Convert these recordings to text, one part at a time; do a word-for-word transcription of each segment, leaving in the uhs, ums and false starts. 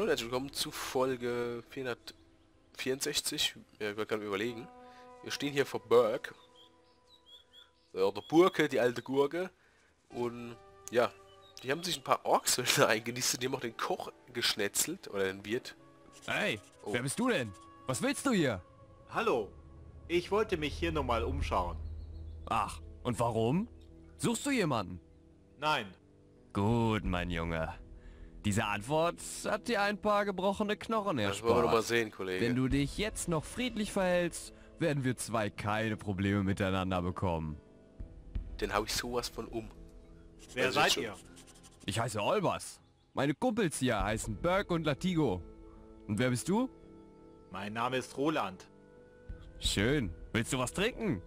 Hallo, herzlich willkommen zu Folge vierhundertvierundsechzig. Ja, wir können überlegen. Wir stehen hier vor Berg. Oder Burke, die alte Gurke. Und ja, die haben sich ein paar Orkshülle eingenistet. Die haben auch den Koch geschnetzelt. Oder den Wirt. Hey, oh. Wer bist du denn? Was willst du hier? Hallo, ich wollte mich hier nochmal umschauen. Ach, und warum? Suchst du jemanden? Nein. Gut, mein Junge. Diese Antwort hat dir ein paar gebrochene Knochen erspart. Das wollen wir doch mal sehen, Kollege. Wenn du dich jetzt noch friedlich verhältst, werden wir zwei keine Probleme miteinander bekommen. Dann hau ich sowas von um. Wer also seid ihr? Ich heiße Olbers. Meine Kumpels hier heißen Berg und Latigo. Und wer bist du? Mein Name ist Roland. Schön. Willst du was trinken?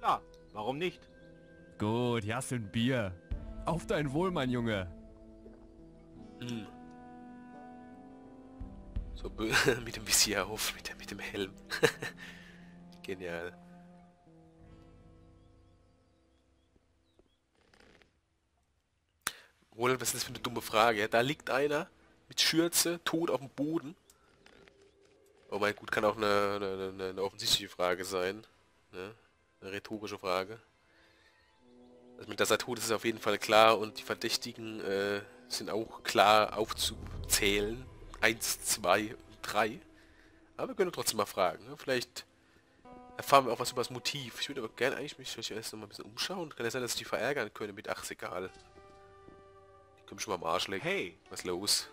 Ja, warum nicht? Gut, hier hast du ein Bier. Auf dein Wohl, mein Junge. So mit dem Visier auf, mit, mit dem Helm. Genial. Roland, was ist das für eine dumme Frage? Ja, da liegt einer mit Schürze, tot auf dem Boden. Oh mein Gott, kann auch eine, eine, eine, eine offensichtliche Frage sein. Ne? Eine rhetorische Frage. Also mit der Seite tot ist es auf jeden Fall klar und die Verdächtigen äh, sind auch klar aufzuzählen. eins, zwei und drei. Aber wir können trotzdem mal fragen. Ne? Vielleicht erfahren wir auch was über das Motiv. Ich würde aber gerne eigentlich mich erst noch mal ein bisschen umschauen. Kann ja sein, dass ich die verärgern könnte mit ach, ist egal. Die können schon mal am Arsch lecken. Hey! Was ist los?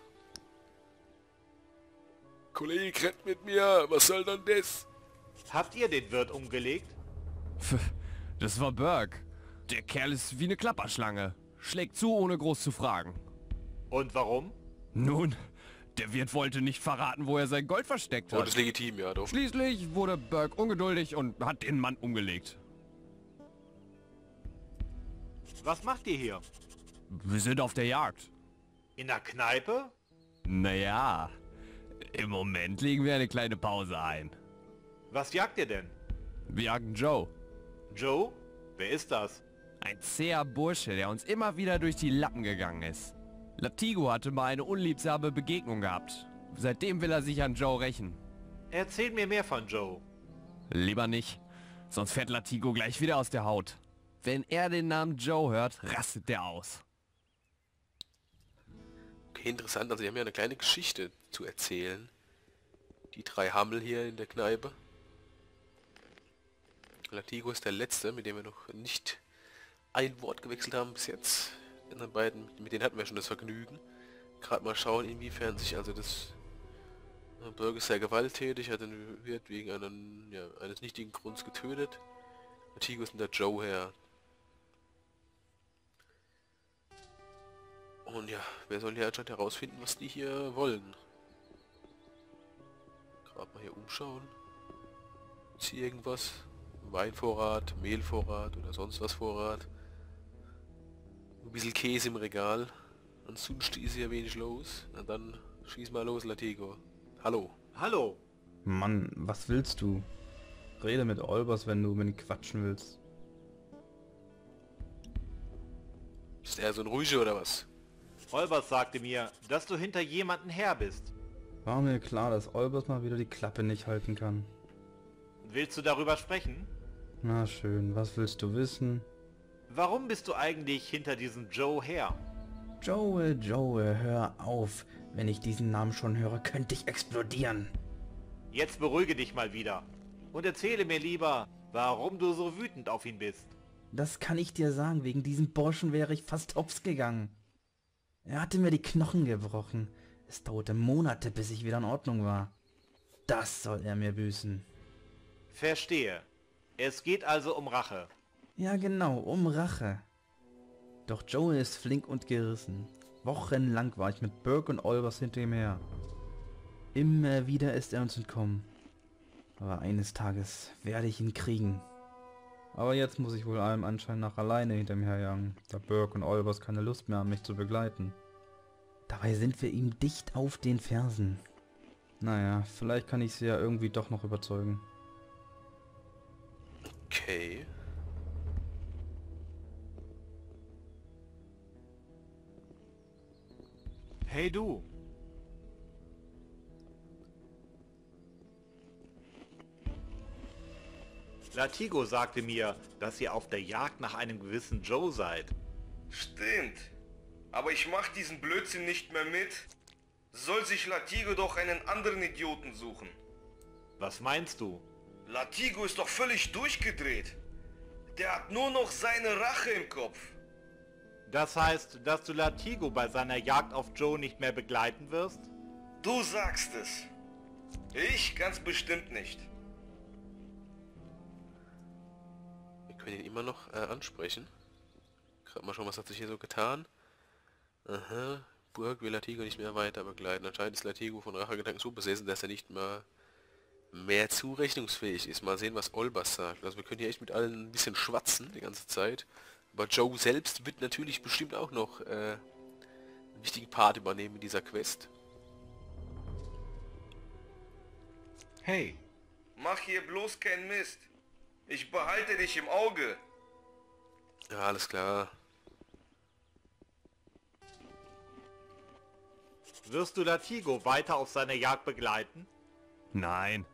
Kollege, rennt mit mir! Was soll denn das? Habt ihr den Wirt umgelegt? Das war Burke. Der Kerl ist wie eine Klapperschlange. Schlägt zu, ohne groß zu fragen. Und warum? Nun, der Wirt wollte nicht verraten, wo er sein Gold versteckt hat. Oh, das ist legitim, ja doch. Schließlich wurde Berg ungeduldig und hat den Mann umgelegt. Was macht ihr hier? Wir sind auf der Jagd. In der Kneipe? Naja, im Moment legen wir eine kleine Pause ein. Was jagt ihr denn? Wir jagen Joe. Joe? Wer ist das? Ein zäher Bursche, der uns immer wieder durch die Lappen gegangen ist. Latigo hatte mal eine unliebsame Begegnung gehabt. Seitdem will er sich an Joe rächen. Erzähl mir mehr von Joe. Lieber nicht, sonst fährt Latigo gleich wieder aus der Haut. Wenn er den Namen Joe hört, rastet der aus. Okay, interessant, also die haben ja eine kleine Geschichte zu erzählen. Die drei Hammel hier in der Kneipe. Latigo ist der letzte, mit dem wir noch nicht ein Wort gewechselt haben bis jetzt. Die anderen beiden, mit denen hatten wir schon das Vergnügen. Gerade mal schauen, inwiefern sich also das Burke ist sehr gewalttätig, hat den Wirt wegen einen, ja, eines nichtigen Grunds getötet. Latigo ist der Joe her. Und ja, wer soll hier anscheinend herausfinden, was die hier wollen? Gerade mal hier umschauen. Ist hier irgendwas? Weinvorrat, Mehlvorrat oder sonst was Vorrat. Ein bisschen Käse im Regal. Ansonsten ist hier wenig los. Na dann schieß mal los, Latigo. Hallo. Hallo. Mann, was willst du? Rede mit Olbers, wenn du mit ihm quatschen willst. Ist er so ein Ruhiger oder was? Olbers sagte mir, dass du hinter jemanden her bist. War mir klar, dass Olbers mal wieder die Klappe nicht halten kann. Willst du darüber sprechen? Na schön, was willst du wissen? Warum bist du eigentlich hinter diesem Joe her? Joe, Joe, hör auf. Wenn ich diesen Namen schon höre, könnte ich explodieren. Jetzt beruhige dich mal wieder. Und erzähle mir lieber, warum du so wütend auf ihn bist. Das kann ich dir sagen, wegen diesem Burschen wäre ich fast hops gegangen. Er hatte mir die Knochen gebrochen. Es dauerte Monate, bis ich wieder in Ordnung war. Das soll er mir büßen. Verstehe. Es geht also um Rache. Ja genau, um Rache. Doch Joe ist flink und gerissen. Wochenlang war ich mit Burke und Olbers hinter ihm her. Immer wieder ist er uns entkommen. Aber eines Tages werde ich ihn kriegen. Aber jetzt muss ich wohl allem Anschein nach alleine hinter mir herjagen, da Burke und Olbers keine Lust mehr haben, mich zu begleiten. Dabei sind wir ihm dicht auf den Fersen. Naja, vielleicht kann ich sie ja irgendwie doch noch überzeugen. Okay. Hey du. Latigo sagte mir, dass ihr auf der Jagd nach einem gewissen Joe seid. Stimmt. Aber ich mach diesen Blödsinn nicht mehr mit. Soll sich Latigo doch einen anderen Idioten suchen. Was meinst du? Latigo ist doch völlig durchgedreht. Der hat nur noch seine Rache im Kopf. Das heißt, dass du Latigo bei seiner Jagd auf Joe nicht mehr begleiten wirst? Du sagst es. Ich ganz bestimmt nicht. Wir können ihn immer noch äh, ansprechen. Gerade mal schauen, was hat sich hier so getan. Aha. Burke will Latigo nicht mehr weiter begleiten. Anscheinend ist Latigo von Rachegedanken so besessen, dass er nicht mehr, mehr zurechnungsfähig ist. Mal sehen, was Olbers sagt. Also wir können hier echt mit allen ein bisschen schwatzen die ganze Zeit. Aber Joe selbst wird natürlich bestimmt auch noch äh, einen wichtigen Part übernehmen in dieser Quest. Hey. Mach hier bloß keinen Mist. Ich behalte dich im Auge. Ja, alles klar. Wirst du Latigo weiter auf seiner Jagd begleiten? Nein.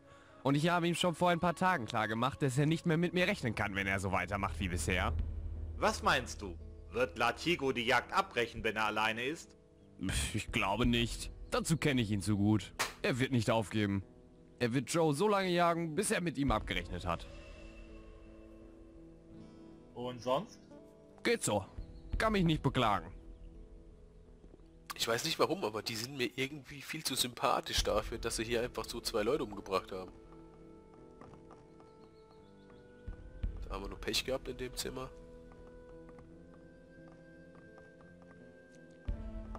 Und ich habe ihm schon vor ein paar Tagen klargemacht, dass er nicht mehr mit mir rechnen kann, wenn er so weitermacht wie bisher. Was meinst du? Wird Latigo die Jagd abbrechen, wenn er alleine ist? Ich glaube nicht. Dazu kenne ich ihn zu gut. Er wird nicht aufgeben. Er wird Joe so lange jagen, bis er mit ihm abgerechnet hat. Und sonst? Geht so. Kann mich nicht beklagen. Ich weiß nicht warum, aber die sind mir irgendwie viel zu sympathisch dafür, dass sie hier einfach so zwei Leute umgebracht haben. Da haben wir nur Pech gehabt in dem Zimmer.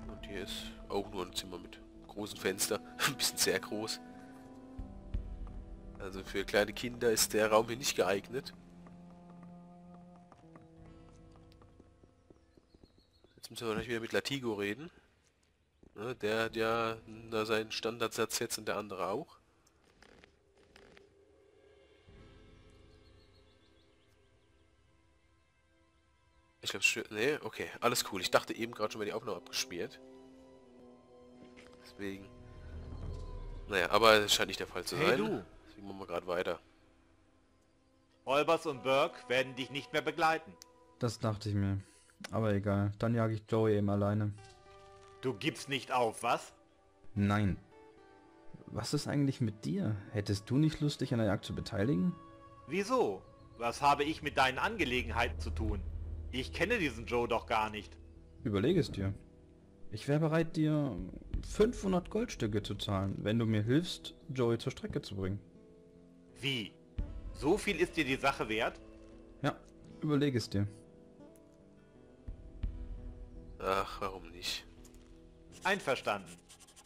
Und hier ist auch nur ein Zimmer mit großen Fenstern. Ein bisschen sehr groß. Also für kleine Kinder ist der Raum hier nicht geeignet. Jetzt müssen wir gleich wieder mit Latigo reden. Der hat ja da seinen Standardsatz jetzt und der andere auch. Ich glaube, nee, okay, alles cool. Ich dachte eben gerade schon, wäre die Aufnahme abgespielt. Deswegen. Naja, aber es scheint nicht der Fall zu sein. Hey, du. Deswegen machen wir gerade weiter. Olbers und Burke werden dich nicht mehr begleiten. Das dachte ich mir. Aber egal, dann jage ich Joey eben alleine. Du gibst nicht auf, was? Nein. Was ist eigentlich mit dir? Hättest du nicht Lust, dich an der Jagd zu beteiligen? Wieso? Was habe ich mit deinen Angelegenheiten zu tun? Ich kenne diesen Joe doch gar nicht. Überlege es dir. Ich wäre bereit, dir fünfhundert Goldstücke zu zahlen, wenn du mir hilfst, Joey zur Strecke zu bringen. Wie? So viel ist dir die Sache wert? Ja, überlege es dir. Ach, warum nicht? Einverstanden.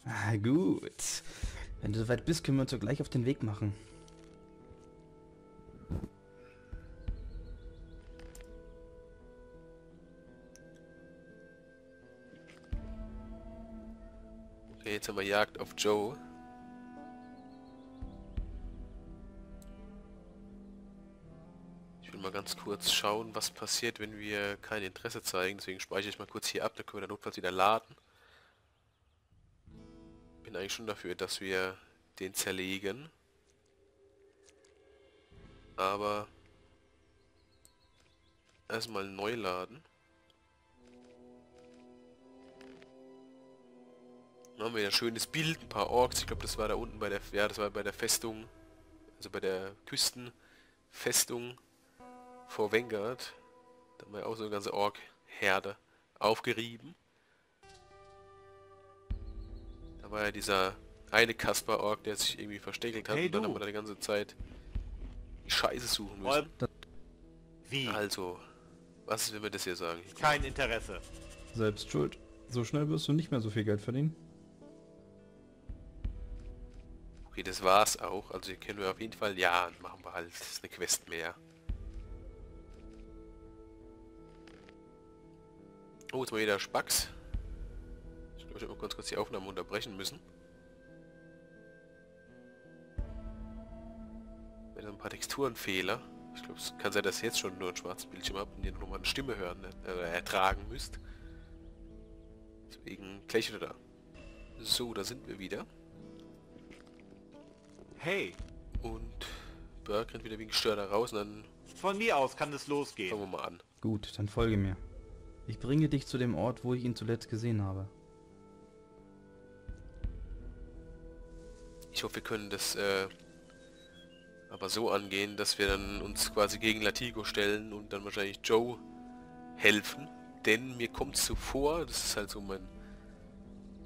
Ah, gut. Wenn du soweit bist, können wir uns ja gleich auf den Weg machen. Okay, jetzt haben wir Jagd auf Joe. Ich will mal ganz kurz schauen, was passiert, wenn wir kein Interesse zeigen. Deswegen speichere ich mal kurz hier ab, dann können wir dann notfalls wieder laden. Bin eigentlich schon dafür, dass wir den zerlegen, aber erstmal neu laden. Dann haben wir ein schönes Bild, ein paar Orks. Ich glaube, das war da unten bei der, ja, das war bei der Festung, also bei der Küstenfestung vor Vengard. Da haben wir auch so eine ganze Ork-Herde aufgerieben. Da war ja dieser eine Kasper-Ork, der sich irgendwie versteckelt hat, hey, und dann haben wir da die ganze Zeit die Scheiße suchen müssen. Wie? Also, was ist, wenn wir das hier sagen? Kein Interesse. Selbst schuld. So schnell wirst du nicht mehr so viel Geld verdienen. Okay, das war's auch. Also hier können wir auf jeden Fall, ja, machen wir halt. Das ist eine Quest mehr. Oh, jetzt mal wieder Spacks. Ich würde ganz kurz die Aufnahme unterbrechen müssen. Wenn ein paar Texturenfehler. Ich glaube, es kann sein, dass ihr jetzt schon nur ein schwarzes Bildschirm habt und ihr nochmal eine Stimme hören, ne? Äh, ertragen müsst. Deswegen gleich wieder da. So, da sind wir wieder. Hey! Und Berg rennt wieder wie ein Gestörter raus und dann... Von mir aus kann es losgehen. Fangen wir mal an. Gut, dann folge mir. Ich bringe dich zu dem Ort, wo ich ihn zuletzt gesehen habe. Ich hoffe, wir können das äh, aber so angehen, dass wir dann uns quasi gegen Latigo stellen und dann wahrscheinlich Joe helfen. Denn mir kommt so vor, das ist halt so mein,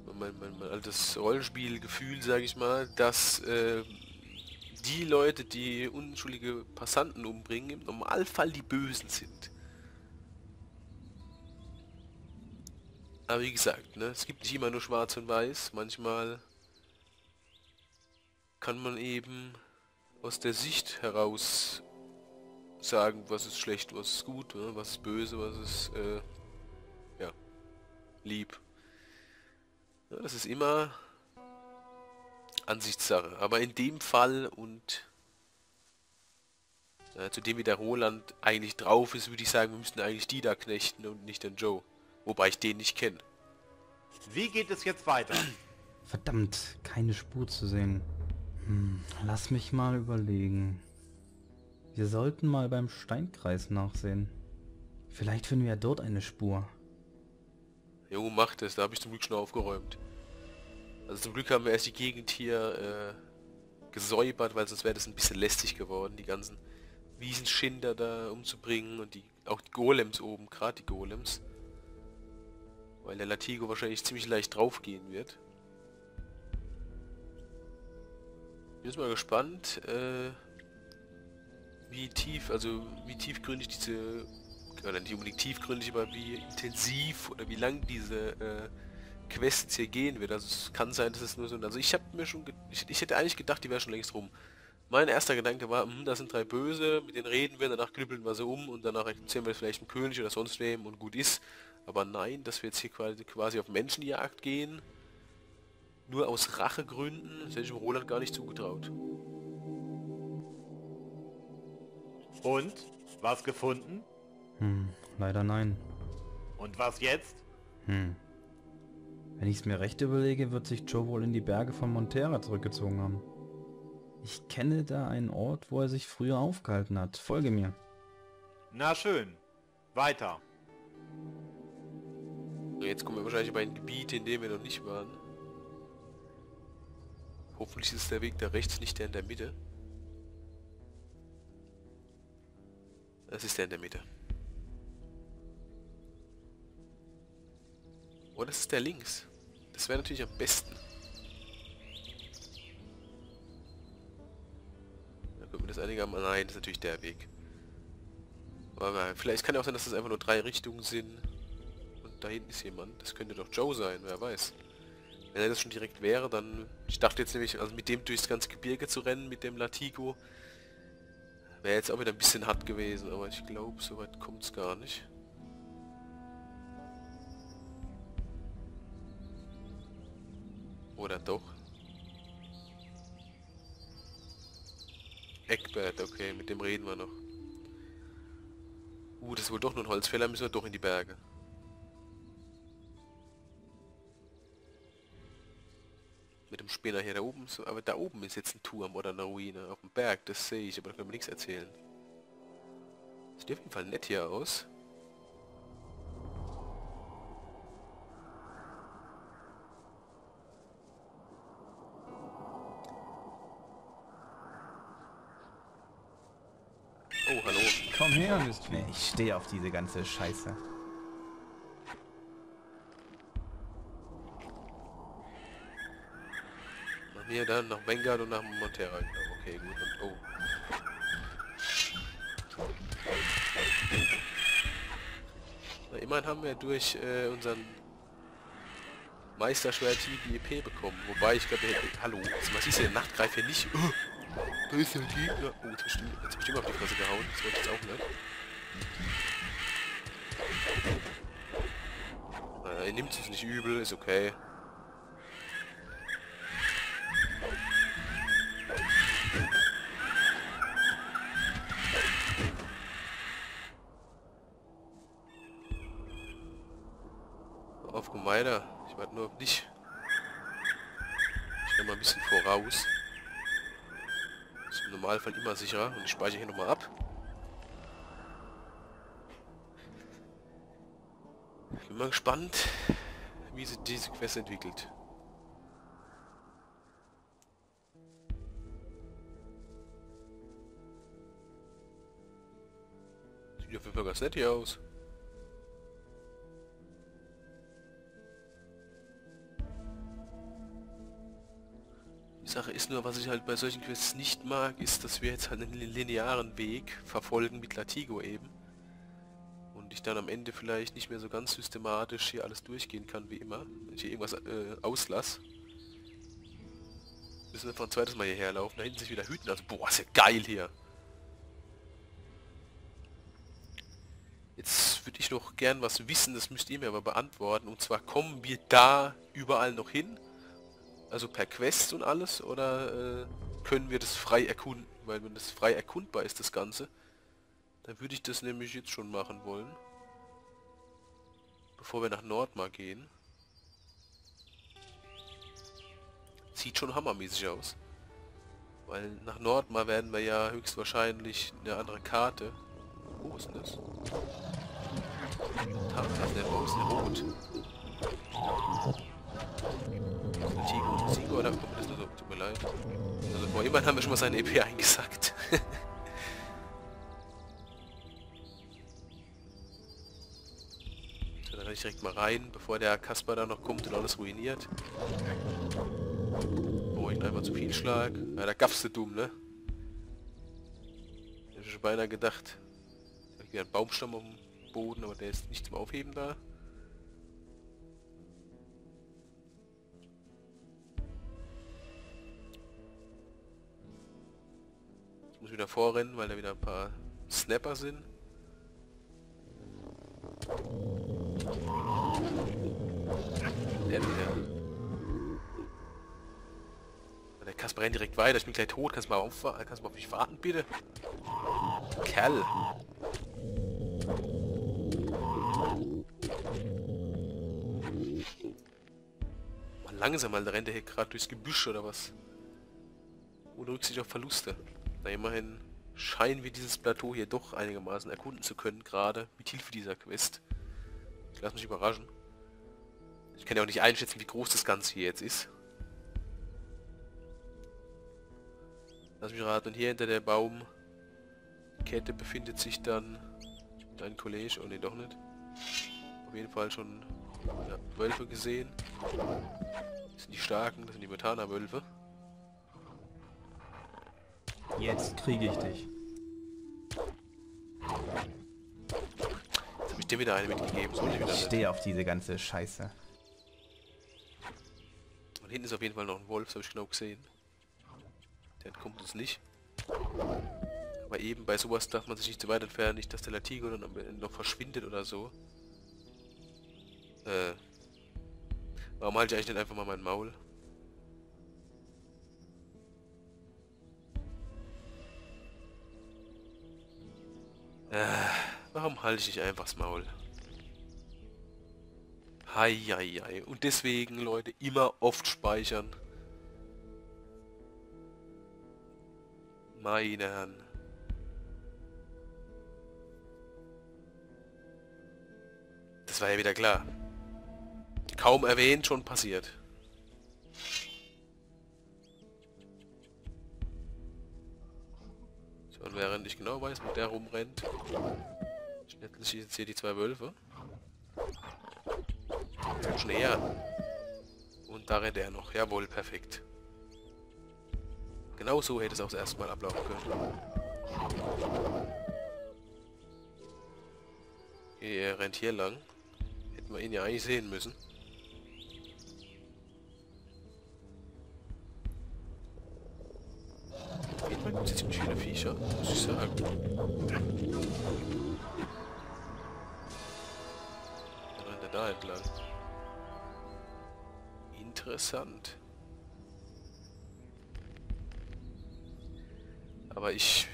mein, mein, mein altes Rollenspielgefühl, sage ich mal, dass äh, die Leute, die unschuldige Passanten umbringen, im Normalfall die Bösen sind. Aber wie gesagt, ne, es gibt nicht immer nur schwarz und weiß. Manchmal kann man eben aus der Sicht heraus sagen, was ist schlecht, was ist gut, ne, was ist böse, was ist äh, ja, lieb. Ja, das ist immer Ansichtssache. Aber in dem Fall und ja, zu dem wie der Roland eigentlich drauf ist, würde ich sagen, wir müssten eigentlich die da knechten und nicht den Joe. Wobei ich den nicht kenne. Wie geht es jetzt weiter? Verdammt, keine Spur zu sehen. Hm, lass mich mal überlegen. Wir sollten mal beim Steinkreis nachsehen. Vielleicht finden wir ja dort eine Spur. Jo, mach das. Da habe ich zum Glück schon aufgeräumt. Also zum Glück haben wir erst die Gegend hier äh, gesäubert, weil sonst wäre das ein bisschen lästig geworden, die ganzen Wiesenschinder da umzubringen und die auch die Golems oben, gerade die Golems. Weil der Latigo wahrscheinlich ziemlich leicht drauf gehen wird. Ich bin jetzt mal gespannt, äh, wie tief, also wie tiefgründig diese, oder nicht unbedingt tiefgründig, aber wie intensiv oder wie lang diese äh, Quests hier gehen wird. Also es kann sein, dass es nur so, also ich habe mir schon, ich, ich hätte eigentlich gedacht, die wäre schon längst rum. Mein erster Gedanke war, mh, das sind drei Böse, mit denen reden wir, danach knüppeln wir sie um und danach erzählen wir vielleicht einen König oder sonst wem und gut ist. Aber nein, dass wir jetzt hier quasi, quasi auf Menschenjagd gehen, nur aus Rachegründen, das hätte ich dem Roland gar nicht zugetraut. Und? Was gefunden? Hm, leider nein. Und was jetzt? Hm. Wenn ich es mir recht überlege, wird sich Joe wohl in die Berge von Montera zurückgezogen haben. Ich kenne da einen Ort, wo er sich früher aufgehalten hat. Folge mir. Na schön. Weiter. Jetzt kommen wir wahrscheinlich über ein Gebiet, in dem wir noch nicht waren. Hoffentlich ist der Weg da rechts nicht der in der Mitte. Das ist der in der Mitte. Oh, das ist der links. Das wäre natürlich am besten. Da können wir das einigermaßen... Nein, das ist natürlich der Weg. Aber vielleicht kann ja auch sein, dass das einfach nur drei Richtungen sind. Da hinten ist jemand. Das könnte doch Joe sein, wer weiß. Wenn er das schon direkt wäre, dann... Ich dachte jetzt nämlich, also mit dem durchs ganze Gebirge zu rennen, mit dem Latigo, wäre jetzt auch wieder ein bisschen hart gewesen, aber ich glaube, so weit kommt es gar nicht. Oder doch? Egbert, okay, mit dem reden wir noch. Uh, das ist wohl doch nur ein Holzfäller, müssen wir doch in die Berge. Mit dem Spinner hier da oben, aber da oben ist jetzt ein Turm oder eine Ruine auf dem Berg, das sehe ich, aber da können wir nichts erzählen. Sieht auf jeden Fall nett hier aus. Oh, hallo. Komm her, Mistvieh. Ich stehe auf diese ganze Scheiße. Hier dann nach Vengard und nach Montera. Okay, gut. Und oh. Na, immerhin haben wir durch äh, unseren Meisterschwert die E P bekommen. Wobei ich glaube, hallo, was ist denn? Nachtgreif hier nicht. Oh, da ist der Gegner. Oh, das stimmt. Jetzt habe ich immer auf die Fresse gehauen. Das wollte ich jetzt auch nicht. Na, er nimmt es nicht übel, ist okay. Weiter. Ich warte nur auf dich. Ich gehe mal ein bisschen voraus. ist im Normalfall immer sicherer. Und ich speichere hier nochmal ab. Ich bin mal gespannt, wie sich diese Quest entwickelt. Sieht ja für Burger nett hier aus. Die Sache ist nur, was ich halt bei solchen Quests nicht mag, ist, dass wir jetzt halt einen linearen Weg verfolgen mit Latigo eben. Und ich dann am Ende vielleicht nicht mehr so ganz systematisch hier alles durchgehen kann, wie immer. Wenn ich hier irgendwas äh, auslasse, müssen wir von ein zweites Mal hierher laufen. Da hinten sich wieder hüten. Also, boah, ist ja geil hier. Jetzt würde ich noch gern was wissen, das müsst ihr mir aber beantworten. Und zwar, kommen wir da überall noch hin? Also per Quest und alles, oder äh, können wir das frei erkunden? Weil wenn das frei erkundbar ist, das Ganze, dann würde ich das nämlich jetzt schon machen wollen. Bevor wir nach Nordmar gehen. Sieht schon hammermäßig aus. Weil nach Nordmar werden wir ja höchstwahrscheinlich eine andere Karte. Wo ist denn das? Tatsache, der Baum ist in Rot. Tigo, Tigo, oder? Das nur so, tut mir leid. Also vor jemand haben wir schon mal seine E P eingesackt. So, dann kann ich direkt mal rein, bevor der Kasper da noch kommt und alles ruiniert. Oh, ich einmal zu viel Schlag. Ja, da gaffst du dumm, ne? Ich hätte schon beinahe gedacht. Da liegt wieder ein Baumstamm auf dem Boden, aber der ist nicht zum Aufheben da. Wieder vorrennen, weil da wieder ein paar Snapper sind. Der, der. der Kasper rennt direkt weiter, ich bin gleich tot, kannst du mal auf, kannst du mal auf mich warten, bitte? Kerl! Mal langsam, mal, der rennt der hier gerade durchs Gebüsch oder was? Ohne Rücksicht auf Verluste. Na, immerhin scheinen wir dieses Plateau hier doch einigermaßen erkunden zu können, gerade mit Hilfe dieser Quest. Ich lasse mich überraschen. Ich kann ja auch nicht einschätzen, wie groß das Ganze hier jetzt ist. Lass mich raten, und hier hinter der Baumkette befindet sich dann dein Kollege. Oh ne, doch nicht. Auf jeden Fall schon ja, Wölfe gesehen. Das sind die starken, das sind die Montera-Wölfe. Jetzt kriege ich dich. Jetzt habe ich dir wieder eine mitgegeben. So, ich stehe auf diese ganze Scheiße. Und hinten ist auf jeden Fall noch ein Wolf, das habe ich genau gesehen. Der kommt uns nicht. Aber eben bei sowas darf man sich nicht zu weit entfernen, nicht dass der Latigo dann am Ende noch verschwindet oder so. Äh. Warum halte ich eigentlich nicht einfach mal mein Maul? Warum halte ich nicht einfach das Maul? Hei, hei, hei. Und deswegen, Leute, immer oft speichern. Meine Herren. Das war ja wieder klar. Kaum erwähnt, schon passiert. Und während ich genau weiß, wo der rumrennt, schnetzle ich jetzt hier die zwei Wölfe. Schon eher. Und da rennt er noch. Jawohl, perfekt. Genau so hätte es auch das erste Mal ablaufen können. Er rennt hier lang. Hätten wir ihn ja eigentlich sehen müssen. Das sind ziemlich viele Viecher, muss ich sagen. Dann rennt er da entlang. Interessant. Aber ich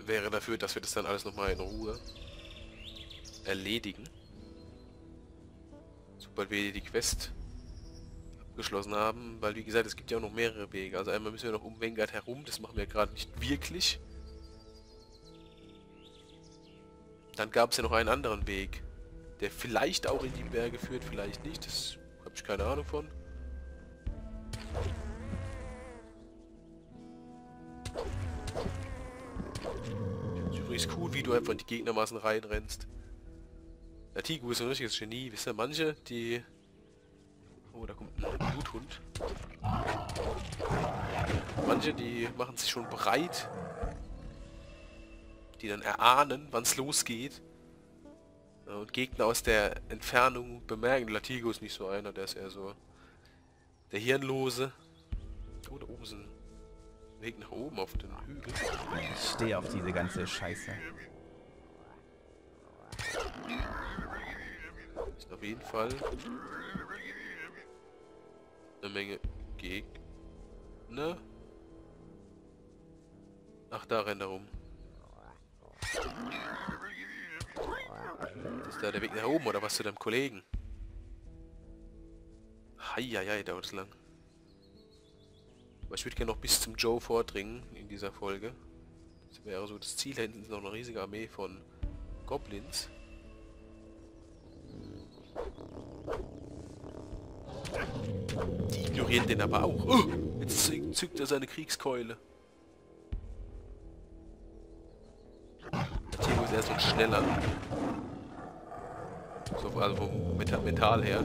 wäre dafür, dass wir das dann alles nochmal in Ruhe erledigen. Sobald wir die Quest abgeschlossen haben, weil wie gesagt, es gibt ja auch noch mehrere Wege. Also einmal müssen wir noch um Vengard herum, das machen wir gerade nicht wirklich. Dann gab es ja noch einen anderen Weg, der vielleicht auch in die Berge führt, vielleicht nicht, das habe ich keine Ahnung von. Übrigens cool, wie du einfach in die Gegnermassen reinrennst. Latigo ist ein richtiges Genie, wisst ihr, manche, die... Oh, da kommt ein Bluthund. Manche, die machen sich schon bereit, die dann erahnen, wann es losgeht. Und Gegner aus der Entfernung bemerken. Latigo ist nicht so einer, der ist eher so der Hirnlose. Oh, da oben ist ein Weg nach oben auf den Hügel. Ich stehe auf diese ganze Scheiße. Ist auf jeden Fall eine Menge Gegner. Ach, da rennt er rum. Das ist da der Weg nach oben oder was zu deinem Kollegen? Heieiei, dauert es lang. Aber ich würde gerne noch bis zum Joe vordringen in dieser Folge. Das wäre so das Ziel. Da hinten ist noch eine riesige Armee von Goblins. Die ignorieren den aber auch. Oh, jetzt zückt er seine Kriegskeule. Tigo ist erstmal schneller. So, also vom Mental, Mental her.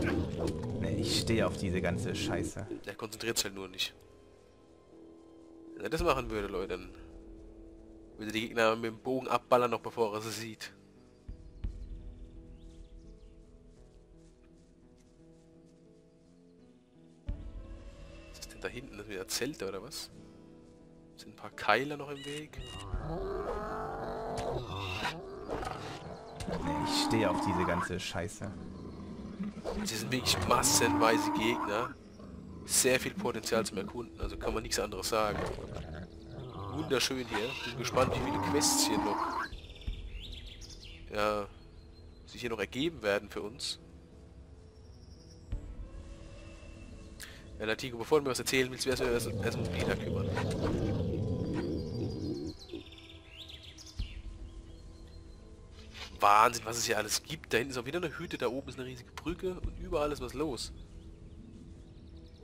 Nee, ich stehe auf diese ganze Scheiße. Der konzentriert sich halt nur nicht. Wenn er das machen würde, Leute, dann würde die Gegner mit dem Bogen abballern, noch bevor er sie sieht. Was ist denn da hinten? Das sind wieder Zelte oder was? Sind ein paar Keiler noch im Weg? Ich stehe auf diese ganze Scheiße. Sie sind wirklich massenweise Gegner. Sehr viel Potenzial zum Erkunden, also kann man nichts anderes sagen. Wunderschön hier. Bin gespannt, wie viele Quests hier noch ja, sich hier noch ergeben werden für uns. Ja, Latigo, bevor du mir was erzählen willst, wärst du erst erst um Lieder kümmern. Wahnsinn, was es hier alles gibt. Da hinten ist auch wieder eine Hütte, da oben ist eine riesige Brücke und überall ist was los.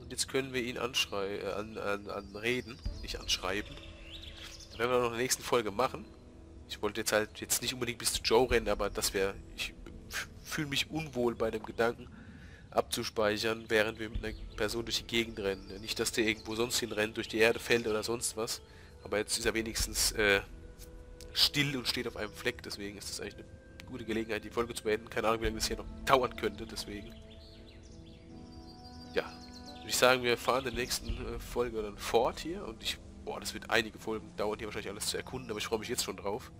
Und jetzt können wir ihn anschrei äh, an, an, an reden, nicht anschreiben. Das werden wir noch in der nächsten Folge machen. Ich wollte jetzt halt jetzt nicht unbedingt bis zu Joe rennen, aber dass wir... Ich fühle mich unwohl bei dem Gedanken abzuspeichern, während wir mit einer Person durch die Gegend rennen. Nicht, dass der irgendwo sonst hin rennt, durch die Erde fällt oder sonst was. Aber jetzt ist er wenigstens äh, still und steht auf einem Fleck, deswegen ist das eigentlich eine gute Gelegenheit, die Folge zu beenden. Keine Ahnung, wie lange das hier noch dauern könnte, deswegen. Ja, würde ich sagen, wir fahren in der nächsten Folge dann fort hier und ich, boah, das wird einige Folgen dauern, hier wahrscheinlich alles zu erkunden, aber ich freue mich jetzt schon drauf.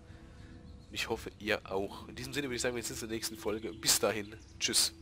Und ich hoffe, ihr auch. In diesem Sinne würde ich sagen, wir sehen uns in der nächsten Folge. Bis dahin, tschüss.